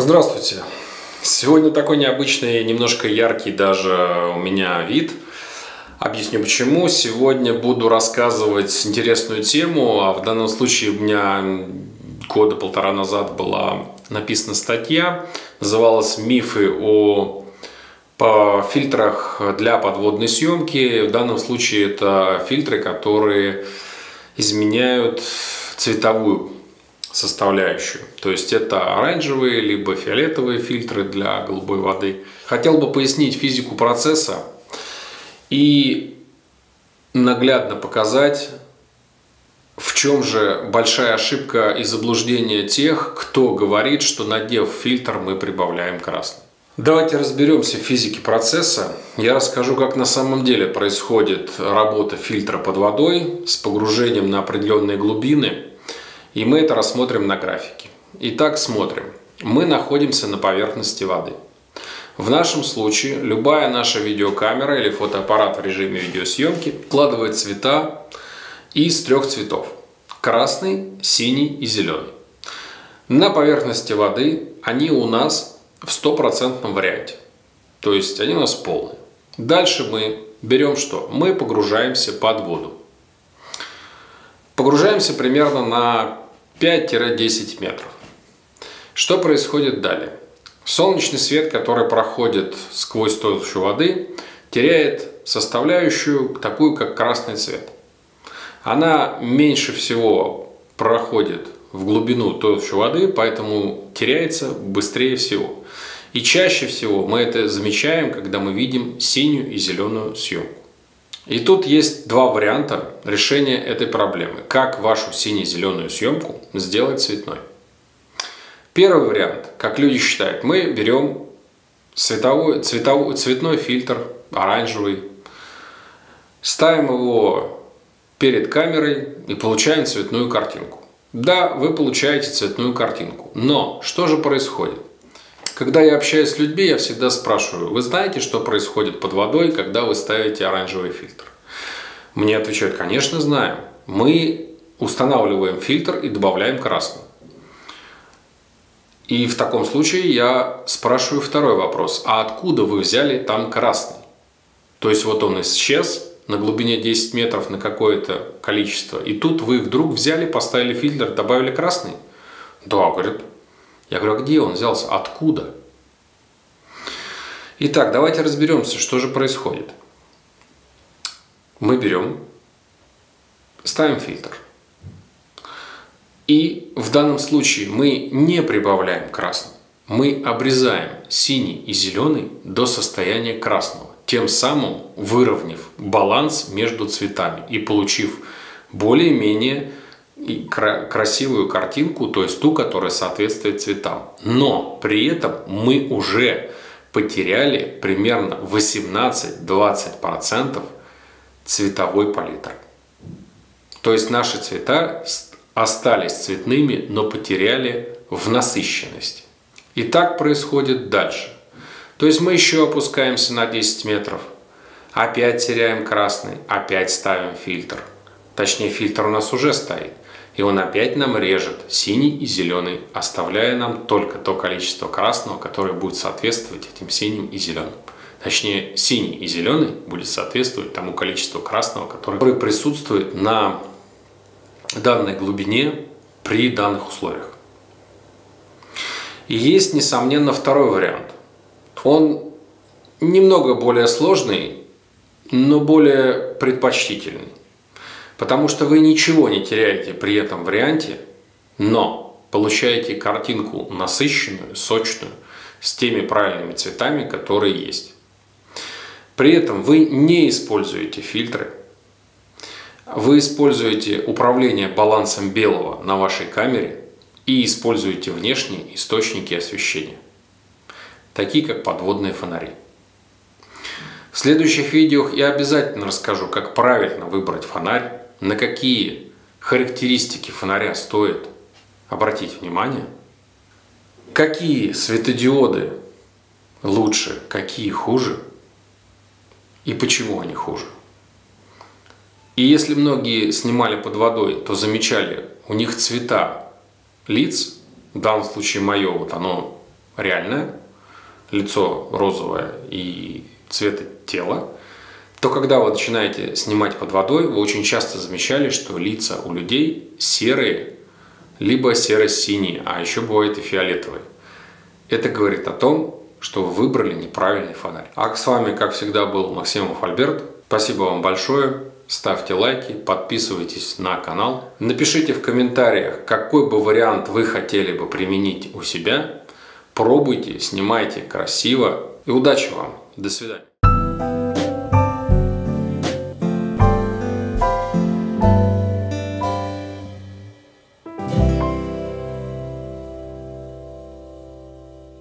Здравствуйте! Сегодня такой необычный, немножко яркий даже у меня вид. Объясню почему. Сегодня буду рассказывать интересную тему, а в данном случае у меня года полтора назад была написана статья, называлась «Мифы о фильтрах для подводной съемки». В данном случае это фильтры, которые изменяют цветовую составляющую. То есть это оранжевые, либо фиолетовые фильтры для голубой воды. Хотел бы пояснить физику процесса и наглядно показать, в чем же большая ошибка и заблуждение тех, кто говорит, что надев фильтр, мы прибавляем красный. Давайте разберемся в физике процесса. Я расскажу, как на самом деле происходит работа фильтра под водой с погружением на определенные глубины. И мы это рассмотрим на графике. Итак, смотрим. Мы находимся на поверхности воды. В нашем случае любая наша видеокамера или фотоаппарат в режиме видеосъемки вкладывает цвета из трех цветов. Красный, синий и зеленый. На поверхности воды они у нас в 100% варианте. То есть они у нас полные. Дальше мы берем что? Мы погружаемся под воду. Погружаемся примерно на 5-10 метров. Что происходит далее? Солнечный свет, который проходит сквозь толщу воды, теряет составляющую, такую как красный цвет. Она меньше всего проходит в глубину толщи воды, поэтому теряется быстрее всего. И чаще всего мы это замечаем, когда мы видим синюю и зеленую съемку. И тут есть два варианта решения этой проблемы. Как вашу сине-зеленую съемку сделать цветной? Первый вариант, как люди считают, мы берем цветной фильтр, оранжевый, ставим его перед камерой и получаем цветную картинку. Да, вы получаете цветную картинку, но что же происходит? Когда я общаюсь с людьми, я всегда спрашиваю: вы знаете, что происходит под водой, когда вы ставите оранжевый фильтр? Мне отвечают: конечно, знаем. Мы устанавливаем фильтр и добавляем красный. И в таком случае я спрашиваю второй вопрос: а откуда вы взяли там красный? То есть вот он исчез на глубине 10 метров на какое-то количество, и тут вы вдруг взяли, поставили фильтр, добавили красный? Да, говорят. Я говорю: а где он взялся? Откуда? Итак, давайте разберемся, что же происходит. Мы берем, ставим фильтр. И в данном случае мы не прибавляем красный. Мы обрезаем синий и зеленый до состояния красного. Тем самым выровняв баланс между цветами и получив более-менее и красивую картинку, то есть ту, которая соответствует цветам. Но при этом мы уже потеряли примерно 18-20% цветовой палитры. То есть наши цвета остались цветными, но потеряли в насыщенности. И так происходит дальше. То есть мы еще опускаемся на 10 метров, опять теряем красный, опять ставим фильтр. Точнее, фильтр у нас уже стоит. И он опять нам режет синий и зеленый, оставляя нам только то количество красного, которое будет соответствовать этим синим и зеленым. Точнее, синий и зеленый будет соответствовать тому количеству красного, которое присутствует на данной глубине при данных условиях. И есть, несомненно, второй вариант. Он немного более сложный, но более предпочтительный. Потому что вы ничего не теряете при этом варианте, но получаете картинку насыщенную, сочную, с теми правильными цветами, которые есть. При этом вы не используете фильтры. Вы используете управление балансом белого на вашей камере и используете внешние источники освещения, такие как подводные фонари. В следующих видео я обязательно расскажу, как правильно выбрать фонарь, на какие характеристики фонаря стоит обратить внимание, какие светодиоды лучше, какие хуже и почему они хуже. И если многие снимали под водой, то замечали, у них цвета лиц, в данном случае мое, вот оно реальное, лицо розовое и цвета тела, то когда вы начинаете снимать под водой, вы очень часто замечали, что лица у людей серые, либо серо-синие, а еще бывает и фиолетовые. Это говорит о том, что вы выбрали неправильный фонарь. А с вами, как всегда, был Максимов Альберт. Спасибо вам большое. Ставьте лайки, подписывайтесь на канал. Напишите в комментариях, какой бы вариант вы хотели бы применить у себя. Пробуйте, снимайте красиво. И удачи вам. До свидания.